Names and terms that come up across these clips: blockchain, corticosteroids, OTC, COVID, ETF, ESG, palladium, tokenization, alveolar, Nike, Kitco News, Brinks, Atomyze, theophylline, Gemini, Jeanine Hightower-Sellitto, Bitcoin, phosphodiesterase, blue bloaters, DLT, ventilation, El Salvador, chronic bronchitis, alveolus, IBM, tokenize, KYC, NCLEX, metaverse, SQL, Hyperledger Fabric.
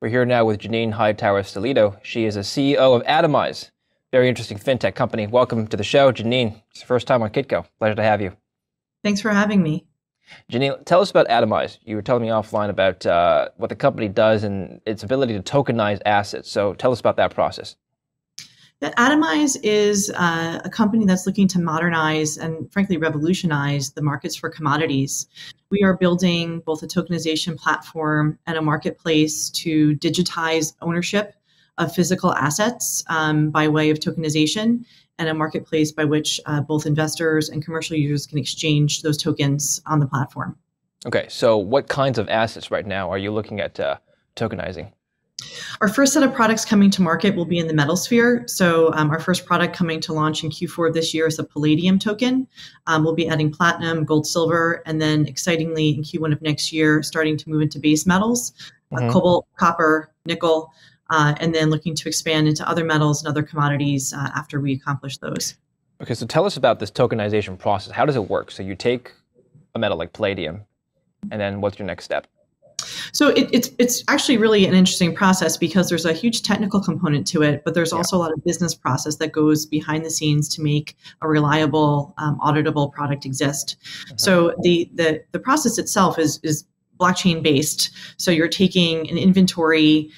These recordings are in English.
We're here now with Jeanine Hightower-Sellitto. She is a CEO of Atomyze, very interesting fintech company. Welcome to the show, Jeanine. It's the first time on Kitco. Pleasure to have you. Thanks for having me. Jeanine, tell us about Atomyze. You were telling me offline about what the company does and its ability to tokenize assets. So tell us about that process. That Atomyze is a company that's looking to modernize and frankly revolutionize the markets for commodities. We are building both a tokenization platform and a marketplace to digitize ownership of physical assets by way of tokenization, and a marketplace by which both investors and commercial users can exchange those tokens on the platform. Okay, so what kinds of assets right now are you looking at tokenizing? Our first set of products coming to market will be in the metal sphere. So our first product coming to launch in Q4 of this year is a palladium token. We'll be adding platinum, gold, silver, and then excitingly in Q1 of next year, starting to move into base metals, cobalt, copper, nickel, and then looking to expand into other metals and other commodities after we accomplish those. Okay, so tell us about this tokenization process. How does it work? So you take a metal like palladium, and then what's your next step? So it's actually really an interesting process because there's a huge technical component to it, but there's also a lot of business process that goes behind the scenes to make a reliable, auditable product exist. So the process itself is blockchain based. So you're taking an inventory,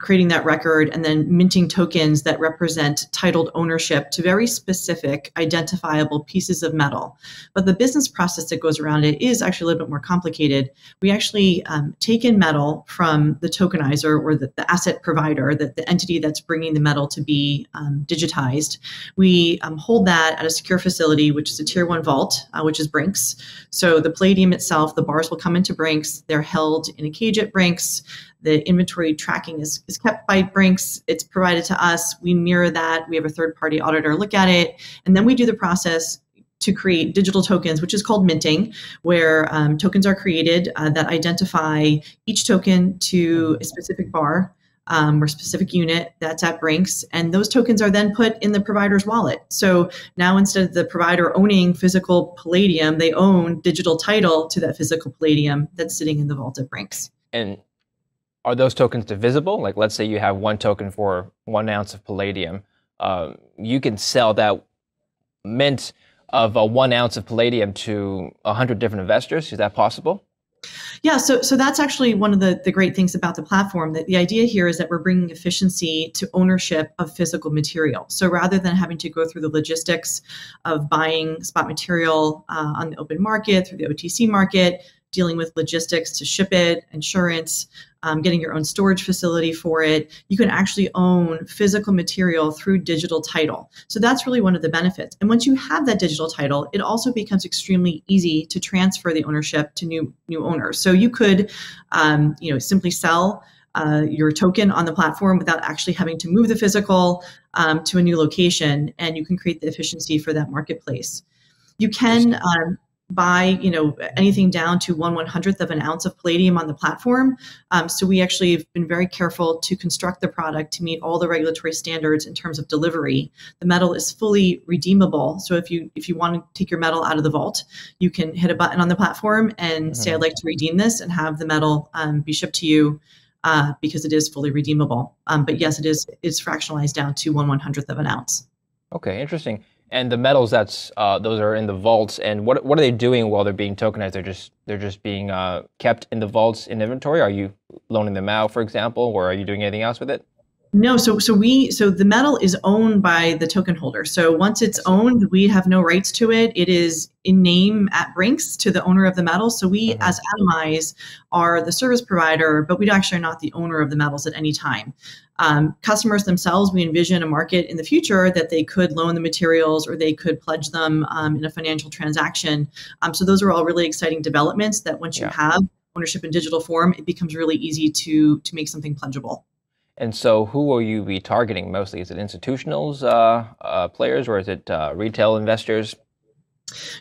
creating that record, and then minting tokens that represent titled ownership to very specific identifiable pieces of metal. But the business process that goes around it is actually a little bit more complicated. We actually take in metal from the tokenizer or the asset provider, the entity that's bringing the metal to be digitized. We hold that at a secure facility, which is a tier 1 vault, which is Brinks. So the palladium itself, the bars will come into Brinks. They're held in a cage at Brinks. The inventory tracking is kept by Brinks. It's provided to us. We mirror that. We have a third-party auditor look at it. And then we do the process to create digital tokens, which is called minting, where tokens are created that identify each token to a specific bar or specific unit that's at Brinks. And those tokens are then put in the provider's wallet. So now instead of the provider owning physical palladium, they own digital title to that physical palladium that's sitting in the vault at Brinks. And are those tokens divisible? Like, let's say you have one token for 1 ounce of palladium. You can sell that mint of 1 ounce of palladium to 100 different investors. Is that possible? Yeah, so that's actually one of the great things about the platform. That the idea here is that we're bringing efficiency to ownership of physical material. So rather than having to go through the logistics of buying spot material on the open market, through the OTC market, dealing with logistics to ship it, insurance, getting your own storage facility for it, you can actually own physical material through digital title. So that's really one of the benefits. And once you have that digital title, it also becomes extremely easy to transfer the ownership to new owners. So you could simply sell your token on the platform without actually having to move the physical to a new location, and you can create the efficiency for that marketplace. You can buy anything down to 1/100th of an ounce of palladium on the platform. So we actually have been very careful to construct the product to meet all the regulatory standards in terms of delivery. The metal is fully redeemable. So if you want to take your metal out of the vault, you can hit a button on the platform and say, I'd like to redeem this, and have the metal be shipped to you because it is fully redeemable. But yes, it's fractionalized down to 1/100th of an ounce. Okay, interesting. And the metals those are in the vaults. And what are they doing while they're being tokenized? They're just being kept in the vaults in inventory. Are you loaning them out, for example, or are you doing anything else with it? No, so the metal is owned by the token holder. So once it's owned, we have no rights to it. It is in name at Brinks to the owner of the metal. So we as Atomyze are the service provider, but we actually are not the owner of the metals at any time. Customers themselves, we envision a market in the future that they could loan the materials or they could pledge them in a financial transaction. So those are all really exciting developments that once you have ownership in digital form, it becomes really easy to make something pledgeable. And so who will you be targeting mostly? Is it institutional players, or is it retail investors?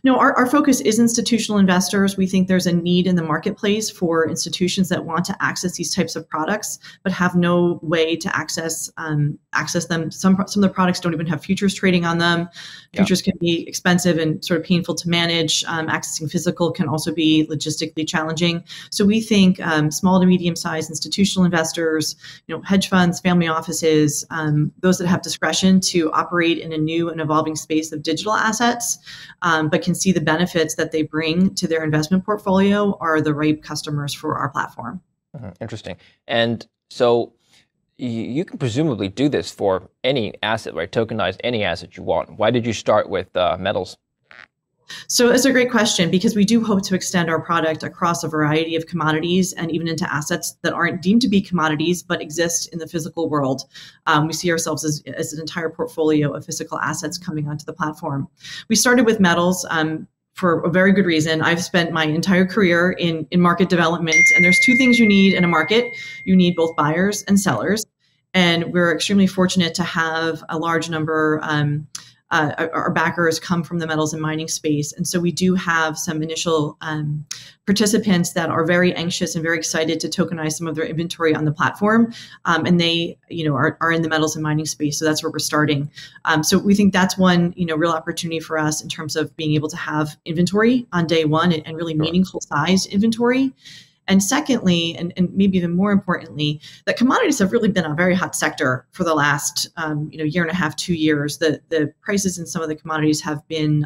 No, our focus is institutional investors. We think there's a need in the marketplace for institutions that want to access these types of products, but have no way to access them. Some of the products don't even have futures trading on them. Futures can be expensive and sort of painful to manage. Accessing physical can also be logistically challenging. So we think small to medium-sized institutional investors, hedge funds, family offices, those that have discretion to operate in a new and evolving space of digital assets, but can see the benefits that they bring to their investment portfolio, are the right customers for our platform. Interesting. And so you can presumably do this for any asset, right? Tokenize any asset you want. Why did you start with metals? So it's a great question, because we do hope to extend our product across a variety of commodities and even into assets that aren't deemed to be commodities, but exist in the physical world. We see ourselves as an entire portfolio of physical assets coming onto the platform. We started with metals for a very good reason. I've spent my entire career in market development, and there's two things you need in a market. You need both buyers and sellers. And we're extremely fortunate to have a large number our backers come from the metals and mining space. And so we do have some initial participants that are very anxious and very excited to tokenize some of their inventory on the platform. And they, are in the metals and mining space. So that's where we're starting. So we think that's one, real opportunity for us in terms of being able to have inventory on day one and really meaningful sized inventory. And secondly, and maybe even more importantly, that commodities have really been a very hot sector for the last year and a half, 2 years. The prices in some of the commodities have been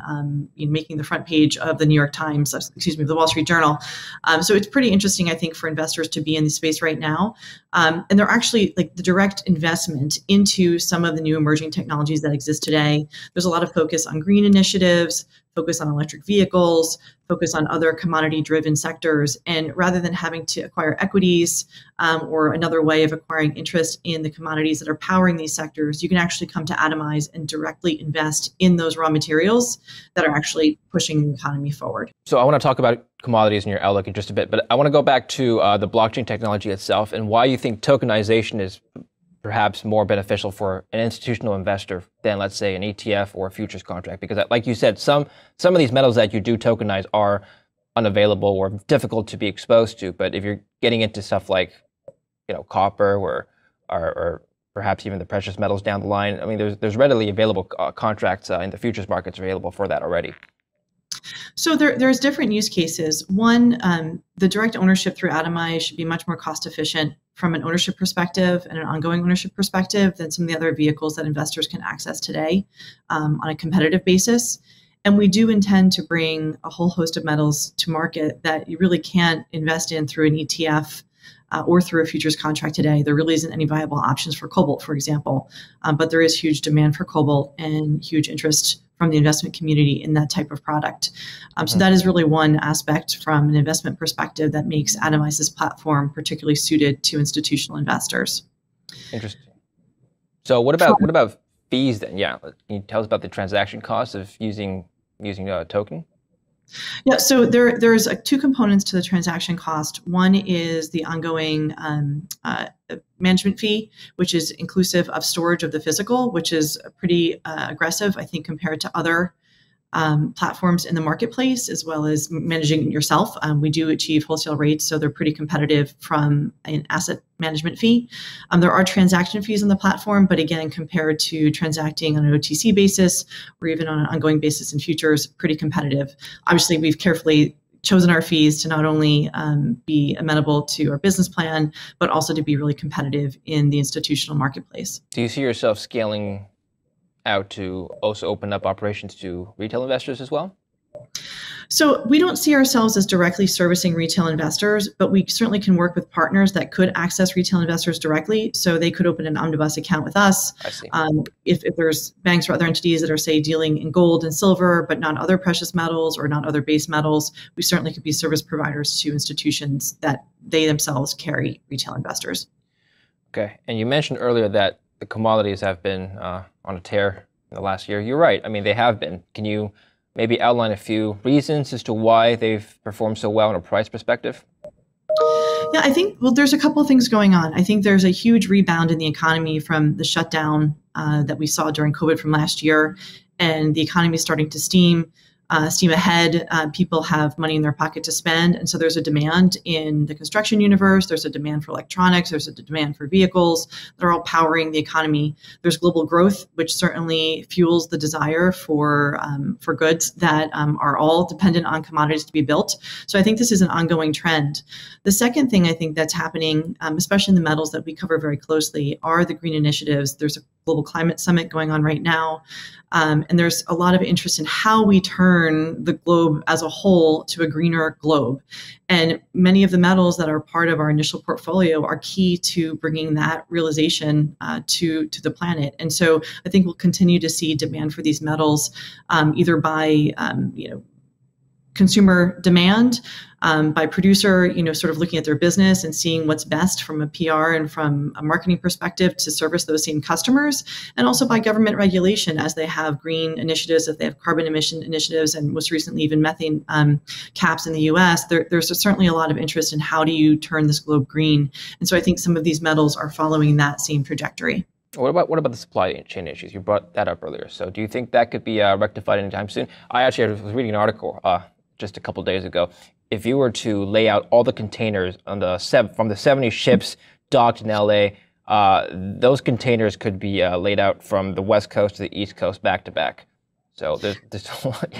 making the front page of the New York Times, excuse me, the Wall Street Journal. So it's pretty interesting, I think, for investors to be in the space right now. And they're actually, like, the direct investment into some of the new emerging technologies that exist today. There's a lot of focus on green initiatives, focus on electric vehicles, focus on other commodity-driven sectors. And rather than having to acquire equities or another way of acquiring interest in the commodities that are powering these sectors, you can actually come to Atomyze and directly invest in those raw materials that are actually pushing the economy forward. So I want to talk about commodities and your outlook in just a bit, but I want to go back to the blockchain technology itself and why you think tokenization is perhaps more beneficial for an institutional investor than, let's say, an ETF or a futures contract. Because, like you said, some of these metals that you do tokenize are unavailable or difficult to be exposed to. But if you're getting into stuff like, copper or perhaps even the precious metals down the line, I mean, there's readily available contracts in the futures markets available for that already. So there's different use cases. One, the direct ownership through Atomyze should be much more cost efficient from an ownership perspective and an ongoing ownership perspective than some of the other vehicles that investors can access today on a competitive basis. And we do intend to bring a whole host of metals to market that you really can't invest in through an ETF or through a futures contract today. There really isn't any viable options for cobalt, for example, but there is huge demand for cobalt and huge interest from the investment community in that type of product. So that is really one aspect from an investment perspective that makes Atomyze's platform particularly suited to institutional investors. Interesting. So what about fees then? Yeah, can you tell us about the transaction costs of using a token? Yeah, so there's two components to the transaction cost. One is the ongoing management fee, which is inclusive of storage of the physical, which is pretty aggressive, I think, compared to other platforms in the marketplace, as well as managing it yourself. We do achieve wholesale rates, so they're pretty competitive from an asset management fee. There are transaction fees on the platform, but again, compared to transacting on an OTC basis or even on an ongoing basis in futures, pretty competitive. Obviously, we've carefully chosen our fees to not only be amenable to our business plan, but also to be really competitive in the institutional marketplace. Do you see yourself scaling out to also open up operations to retail investors as well? So we don't see ourselves as directly servicing retail investors, but we certainly can work with partners that could access retail investors directly. So they could open an omnibus account with us. I see. If there's banks or other entities that are, say, dealing in gold and silver, but not other precious metals or not other base metals, we certainly could be service providers to institutions that they themselves carry retail investors. Okay. And you mentioned earlier that the commodities have been on a tear in the last year. You're right. I mean, they have been. Can you maybe outline a few reasons as to why they've performed so well in a price perspective? Yeah, I think, well, there's a couple of things going on. I think there's a huge rebound in the economy from the shutdown that we saw during COVID from last year, and the economy is starting to steam. steam ahead. People have money in their pocket to spend. And so there's a demand in the construction universe. There's a demand for electronics. There's a demand for vehicles. They're all powering the economy. There's global growth, which certainly fuels the desire for goods that are all dependent on commodities to be built. So I think this is an ongoing trend. The second thing I think that's happening, especially in the metals that we cover very closely, are the green initiatives. There's a global climate summit going on right now. And there's a lot of interest in how we turn the globe as a whole to a greener globe. And many of the metals that are part of our initial portfolio are key to bringing that realization to the planet. And so I think we'll continue to see demand for these metals either by, consumer demand, by producer, sort of looking at their business and seeing what's best from a PR and from a marketing perspective to service those same customers, and also by government regulation as they have green initiatives, if they have carbon emission initiatives, and most recently even methane caps in the US, there's certainly a lot of interest in how do you turn this globe green. And so I think some of these metals are following that same trajectory. What about the supply chain issues? You brought that up earlier. So do you think that could be rectified anytime soon? I actually was reading an article just a couple days ago. If you were to lay out all the containers on the from the 70 ships docked in LA, those containers could be laid out from the West Coast to the East Coast back to back. So there's a lot,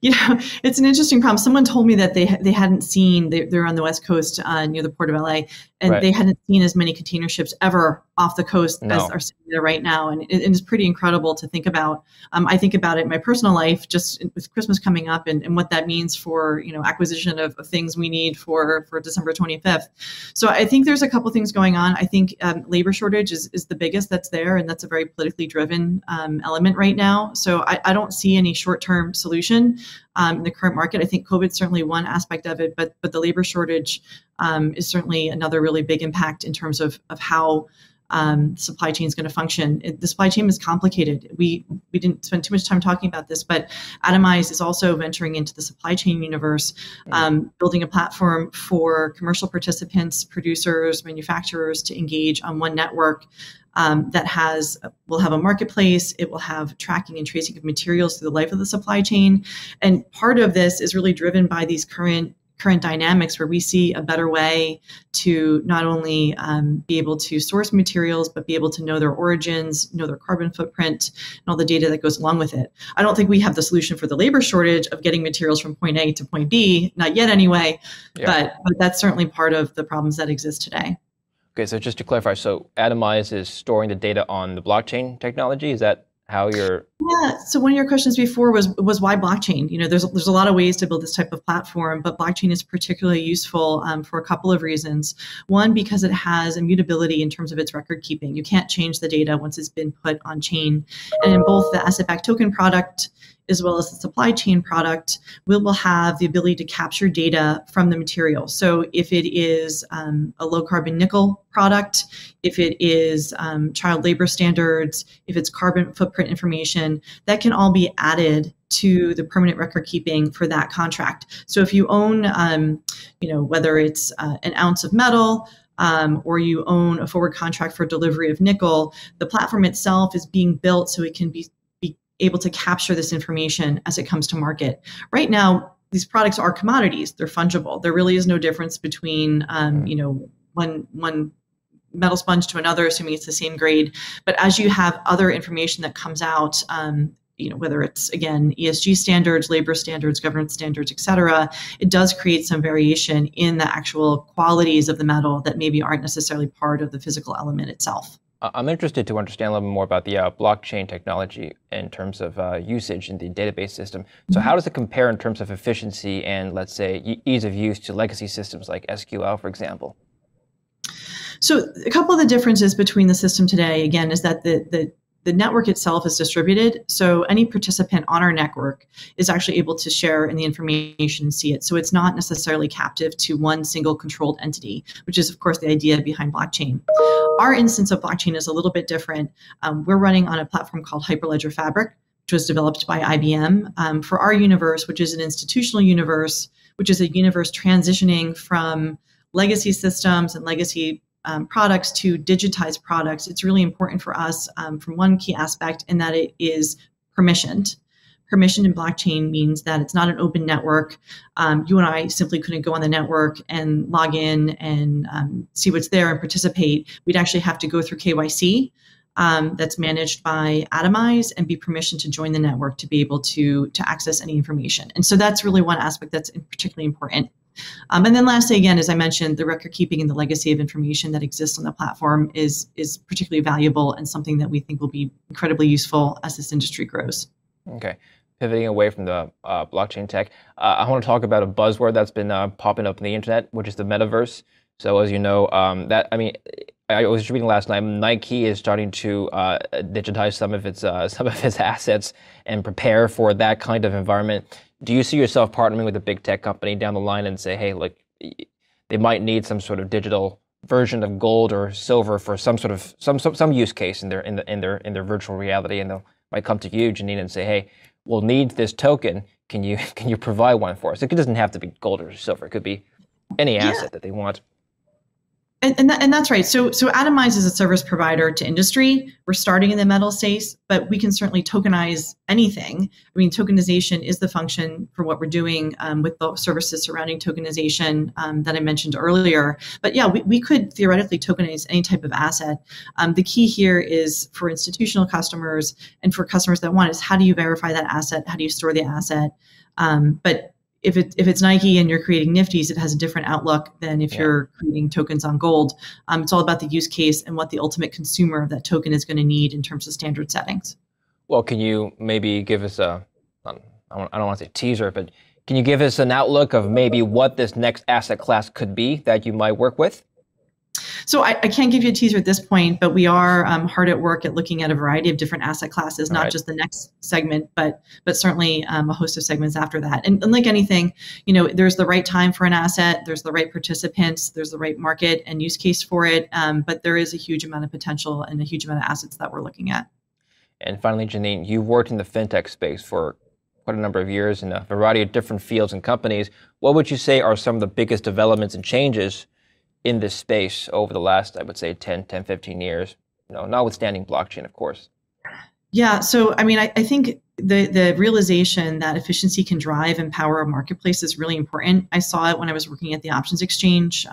yeah. It's an interesting problem. Someone told me that they hadn't seen, they're on the West Coast near the port of LA, and right. They hadn't seen as many container ships ever off the coast as are sitting there right now. And it's pretty incredible to think about. I think about it in my personal life, just with Christmas coming up and what that means for, acquisition of things we need for December 25th. So I think there's a couple things going on. I think labor shortage is the biggest that's there, and that's a very politically driven element right now. So I don't see any short-term solution in the current market. I think COVID's certainly one aspect of it, but the labor shortage is certainly another really big impact in terms of how supply chain is going to function. The supply chain is complicated. We didn't spend too much time talking about this, but Atomyze is also venturing into the supply chain universe, building a platform for commercial participants, producers, manufacturers to engage on one network that will have a marketplace. It will have tracking and tracing of materials through the life of the supply chain. And part of this is really driven by these current dynamics where we see a better way to not only be able to source materials, but be able to know their origins, know their carbon footprint, and all the data that goes along with it. I don't think we have the solution for the labor shortage of getting materials from point A to point B, not yet anyway, yeah. but that's certainly part of the problems that exist today. Okay, so just to clarify, so Atomyze is storing the data on the blockchain technology, is that how you're... Yeah, so one of your questions before was why blockchain? There's a lot of ways to build this type of platform, but blockchain is particularly useful for a couple of reasons. One, because it has immutability in terms of its record keeping. You can't change the data once it's been put on chain. And in both the asset-backed token product as well as the supply chain product, we will have the ability to capture data from the material. So if it is a low carbon nickel product, if it is child labor standards, if it's carbon footprint information, that can all be added to the permanent record keeping for that contract. So if you own, whether it's an ounce of metal, or you own a forward contract for delivery of nickel, the platform itself is being built so it can be able to capture this information as it comes to market. Right now, these products are commodities. They're fungible. There really is no difference between, one metal sponge to another, assuming it's the same grade. But as you have other information that comes out, whether it's, again, ESG standards, labor standards, governance standards, et cetera, it does create some variation in the actual qualities of the metal that maybe aren't necessarily part of the physical element itself. I'm interested to understand a little bit more about the blockchain technology in terms of usage in the database system. So how does it compare in terms of efficiency and, let's say, ease of use to legacy systems like SQL, for example? So a couple of the differences between the system today, again, is that the network itself is distributed. So any participant on our network is actually able to share in the information and see it. So it's not necessarily captive to one single controlled entity, which is, of course, the idea behind blockchain. Our instance of blockchain is a little bit different. We're running on a platform called Hyperledger Fabric, which was developed by IBM for our universe, which is an institutional universe, which is a universe transitioning from legacy systems and legacy products to digitized products. It's really important for us from one key aspect in that it is permissioned. permission in blockchain means that it's not an open network. You and I simply couldn't go on the network and log in and see what's there and participate. We'd actually have to go through KYC that's managed by Atomyze and be permissioned to join the network to be able to access any information. And so that's really one aspect that's particularly important. And then lastly, again, as I mentioned, the record keeping and the legacy of information that exists on the platform is particularly valuable and something that we think will be incredibly useful as this industry grows. Okay. Pivoting away from the blockchain tech, I want to talk about a buzzword that's been popping up on the internet, which is the metaverse. So as you know, I was reading last night, Nike is starting to digitize some of its assets and prepare for that kind of environment. Do you see yourself partnering with a big tech company down the line and say, hey, look, they might need some sort of digital version of gold or silver for some sort of some use case in their virtual reality, and they might come to you, Jeanine, and say, hey, we'll need this token. Can you provide one for us? It doesn't have to be gold or silver. It could be any asset that they want. And that's right. So Atomyze is a service provider to industry. We're starting in the metal space, but we can certainly tokenize anything. I mean, tokenization is the function for what we're doing with the services surrounding tokenization that I mentioned earlier. But yeah, we could theoretically tokenize any type of asset. The key here is for institutional customers and for customers that want is how do you verify that asset? How do you store the asset? But if it's Nike and you're creating Nifties, it has a different outlook than if you're creating tokens on gold. It's all about the use case and what the ultimate consumer of that token is going to need in terms of standard settings. Well, can you maybe give us a, I don't want to say teaser, but can you give us an outlook of maybe what this next asset class could be that you might work with? So I can't give you a teaser at this point, but we are hard at work at looking at a variety of different asset classes, not just the next segment, but certainly a host of segments after that. And like anything, you know, there's the right time for an asset, there's the right participants, there's the right market and use case for it, but there is a huge amount of potential and a huge amount of assets that we're looking at. And finally, Jeanine, you've worked in the fintech space for quite a number of years in a variety of different fields and companies. What would you say are some of the biggest developments and changes in this space over the last, I would say, 10, 15 years, you know, notwithstanding blockchain, of course? Yeah, so I mean, I think the realization that efficiency can drive and power a marketplace is really important. I saw it when I was working at the Options Exchange,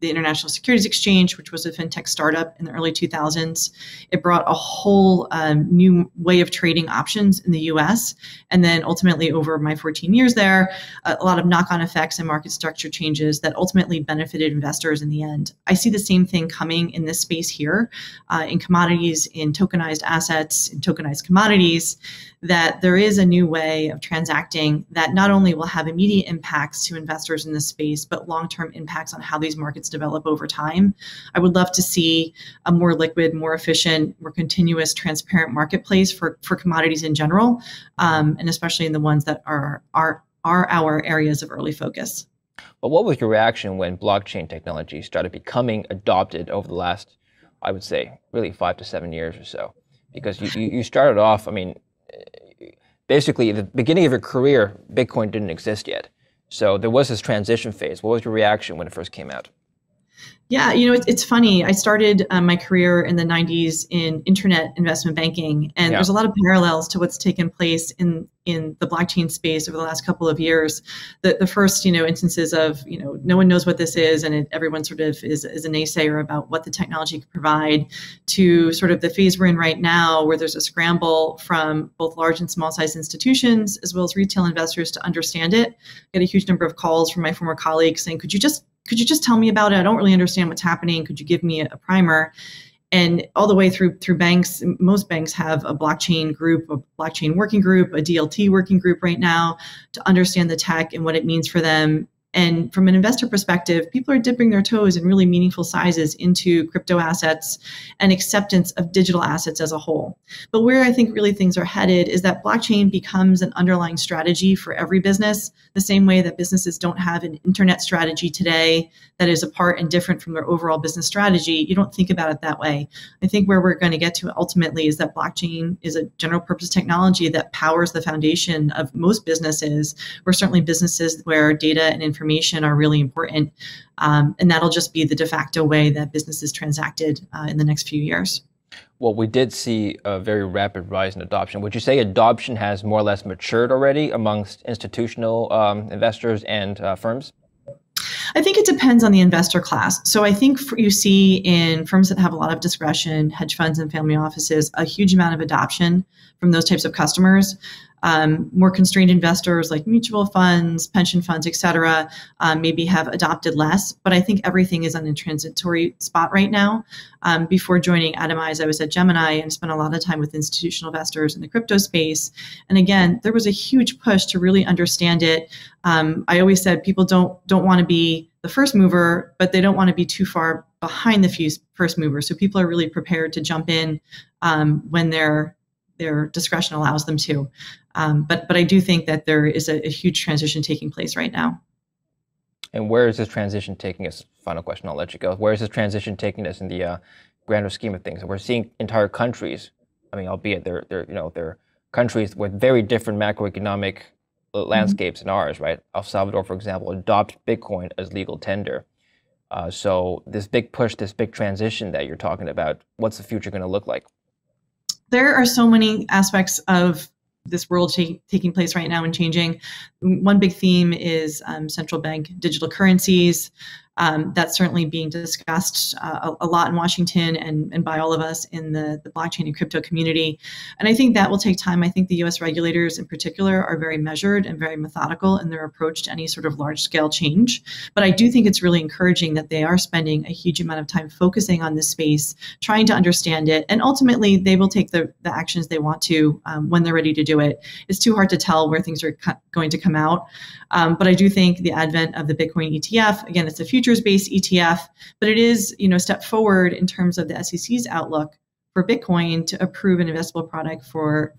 the International Securities Exchange, which was a fintech startup in the early 2000s. It brought a whole new way of trading options in the US. And then ultimately over my 14 years there, a lot of knock-on effects and market structure changes that ultimately benefited investors in the end. I see the same thing coming in this space here, in commodities, in tokenized assets, in tokenized commodities, that there is a new way of transacting that not only will have immediate impacts to investors in this space, but long-term impacts on how these markets develop over time. I would love to see a more liquid, more efficient, more continuous, transparent marketplace for commodities in general, and especially in the ones that are our areas of early focus. But what was your reaction when blockchain technology started becoming adopted over the last, I would say, really 5 to 7 years or so? Because you started off, I mean, basically, at the beginning of your career, Bitcoin didn't exist yet. So there was this transition phase. What was your reaction when it first came out? Yeah, you know, it's funny. I started my career in the 90s in internet investment banking, and there's a lot of parallels to what's taken place in the blockchain space over the last couple of years. The first, you know, instances of, you know, no one knows what this is, and everyone sort of is a naysayer about what the technology could provide, to sort of the phase we're in right now, where there's a scramble from both large and small size institutions, as well as retail investors, to understand it. I get a huge number of calls from my former colleagues saying, could you just tell me about it? I don't really understand what's happening. Could you give me a primer? And all the way through banks, most banks have a blockchain group, a blockchain working group, a DLT working group right now to understand the tech and what it means for them. And from an investor perspective, people are dipping their toes in really meaningful sizes into crypto assets and acceptance of digital assets as a whole. But where I think really things are headed is that blockchain becomes an underlying strategy for every business, the same way that businesses don't have an internet strategy today that is apart and different from their overall business strategy. You don't think about it that way. I think where we're going to get to ultimately is that blockchain is a general purpose technology that powers the foundation of most businesses, or certainly businesses where data and information are really important, and that'll just be the de facto way that business is transacted in the next few years. Well, we did see a very rapid rise in adoption. Would you say adoption has more or less matured already amongst institutional investors and firms? I think it depends on the investor class. So I think you see in firms that have a lot of discretion, hedge funds and family offices, a huge amount of adoption from those types of customers. More constrained investors like mutual funds, pension funds, et cetera, maybe have adopted less. But I think everything is on a transitory spot right now. Before joining Atomyze, I was at Gemini and spent a lot of time with institutional investors in the crypto space. And again, there was a huge push to really understand it. I always said people don't want to be the first mover, but they don't want to be too far behind the first mover. So people are really prepared to jump in when their discretion allows them to. But I do think that there is a huge transition taking place right now. And where is this transition taking us? Final question, I'll let you go. Where is this transition taking us in the grander scheme of things? And we're seeing entire countries, I mean, albeit they're countries with very different macroeconomic landscapes than ours, right? El Salvador, for example, adopts Bitcoin as legal tender. So this big push, this big transition that you're talking about, what's the future going to look like? There are so many aspects of this world taking place right now and changing. One big theme is central bank digital currencies. That's certainly being discussed a lot in Washington and by all of us in the blockchain and crypto community. And I think that will take time. I think the US regulators in particular are very measured and very methodical in their approach to any sort of large scale change. But I do think it's really encouraging that they are spending a huge amount of time focusing on this space, trying to understand it, and ultimately they will take the actions they want to when they're ready to do it. It's too hard to tell where things are going to come out. But I do think the advent of the Bitcoin ETF, again, it's a future based ETF, but it is, you know, a step forward in terms of the SEC's outlook for Bitcoin to approve an investable product for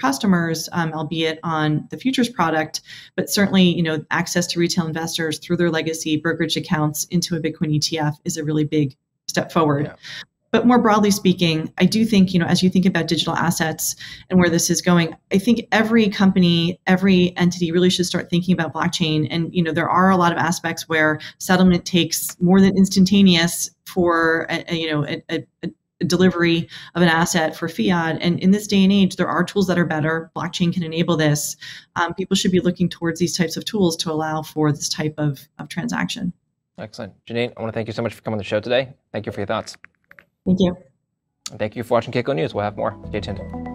customers, albeit on the futures product, but certainly, you know, access to retail investors through their legacy brokerage accounts into a Bitcoin ETF is a really big step forward. Yeah. But more broadly speaking, I do think, you know, as you think about digital assets and where this is going, I think every company, every entity really should start thinking about blockchain. And, you know, there are a lot of aspects where settlement takes more than instantaneous for, a delivery of an asset for fiat. And in this day and age, there are tools that are better. Blockchain can enable this. People should be looking towards these types of tools to allow for this type of transaction. Excellent. Jeanine, I want to thank you so much for coming on the show today. Thank you for your thoughts. Thank you. Thank you for watching Kitco News. We'll have more. Stay tuned.